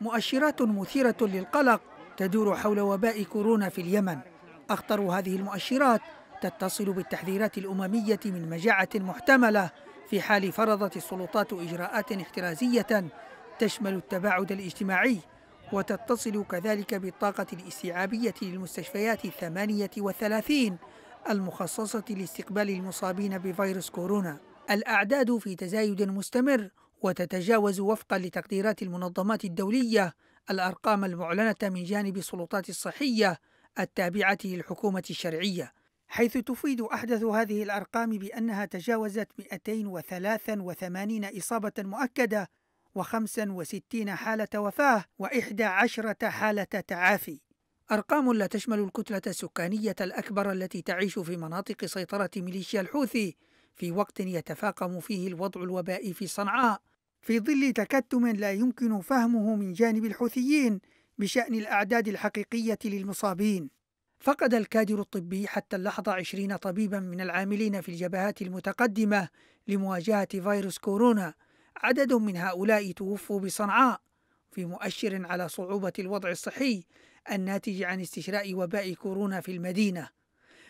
مؤشرات مثيرة للقلق تدور حول وباء كورونا في اليمن. أخطر هذه المؤشرات تتصل بالتحذيرات الأممية من مجاعة محتملة في حال فرضت السلطات إجراءات احترازية تشمل التباعد الاجتماعي، وتتصل كذلك بالطاقة الاستيعابية للمستشفيات 38 المخصصة لاستقبال المصابين بفيروس كورونا. الأعداد في تزايد مستمر، وتتجاوز وفقا لتقديرات المنظمات الدولية الأرقام المعلنة من جانب السلطات الصحية التابعة للحكومة الشرعية، حيث تفيد أحدث هذه الأرقام بأنها تجاوزت 283 إصابة مؤكدة، و65 حالة وفاة، و11 حالة تعافي. أرقام لا تشمل الكتلة السكانية الأكبر التي تعيش في مناطق سيطرة ميليشيا الحوثي، في وقت يتفاقم فيه الوضع الوبائي في صنعاء، في ظل تكتم لا يمكن فهمه من جانب الحوثيين بشأن الأعداد الحقيقية للمصابين. فقد الكادر الطبي حتى اللحظة 20 طبيبا من العاملين في الجبهات المتقدمة لمواجهة فيروس كورونا. عدد من هؤلاء توفوا بصنعاء، في مؤشر على صعوبة الوضع الصحي الناتج عن استشراء وباء كورونا في المدينة.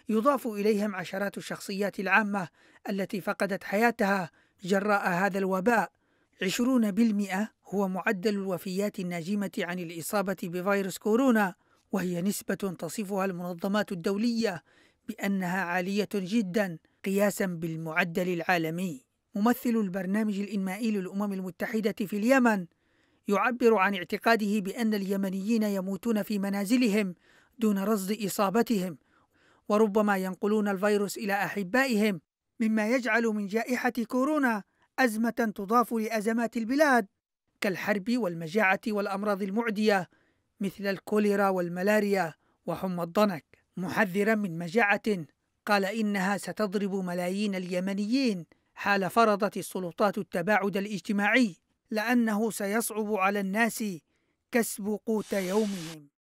يضاف إليهم عشرات الشخصيات العامة التي فقدت حياتها جراء هذا الوباء. 20% هو معدل الوفيات الناجمة عن الإصابة بفيروس كورونا، وهي نسبة تصفها المنظمات الدولية بأنها عالية جدا قياسا بالمعدل العالمي. ممثل البرنامج الإنمائي للأمم المتحدة في اليمن يعبر عن اعتقاده بأن اليمنيين يموتون في منازلهم دون رصد إصابتهم، وربما ينقلون الفيروس إلى أحبائهم، مما يجعل من جائحة كورونا أزمة تضاف لأزمات البلاد كالحرب والمجاعة والأمراض المعدية مثل الكوليرا والملاريا وحمى الضنك، محذرا من مجاعة قال إنها ستضرب ملايين اليمنيين حال فرضت السلطات التباعد الاجتماعي، لأنه سيصعب على الناس كسب قوت يومهم.